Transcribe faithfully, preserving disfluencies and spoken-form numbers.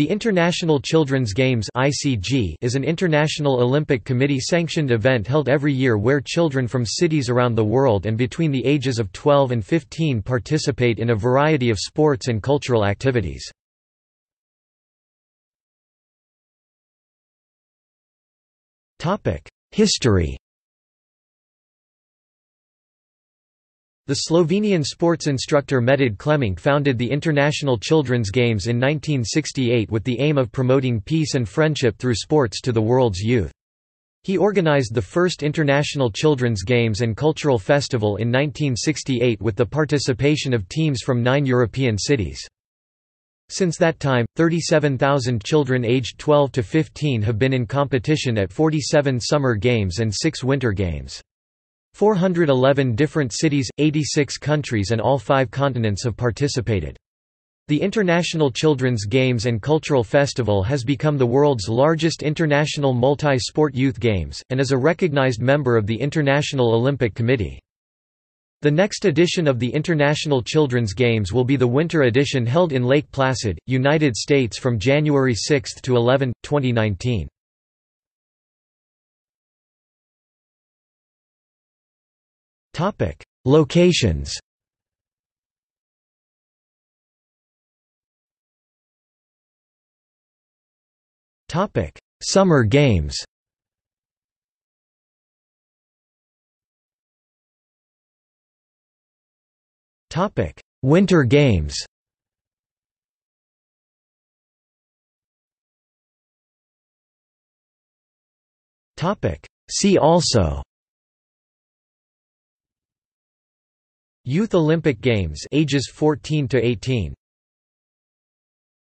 The International Children's Games (I C G) is an International Olympic Committee sanctioned event held every year where children from cities around the world and between the ages of twelve and fifteen participate in a variety of sports and cultural activities. History. The Slovenian sports instructor Metod Klemenc founded the International Children's Games in nineteen sixty-eight with the aim of promoting peace and friendship through sports to the world's youth. He organized the first International Children's Games and Cultural Festival in nineteen sixty-eight with the participation of teams from nine European cities. Since that time, thirty-seven thousand children aged twelve to fifteen have been in competition at forty-seven Summer Games and six Winter Games. four hundred eleven different cities, eighty-six countries and all five continents have participated. The International Children's Games and Cultural Festival has become the world's largest international multi-sport youth games, and is a recognized member of the International Olympic Committee. The next edition of the International Children's Games will be the winter edition held in Lake Placid, United States from January sixth to eleventh, twenty nineteen. Locations. Summer Games. Winter Games. See also: Youth Olympic Games ages fourteen to eighteen,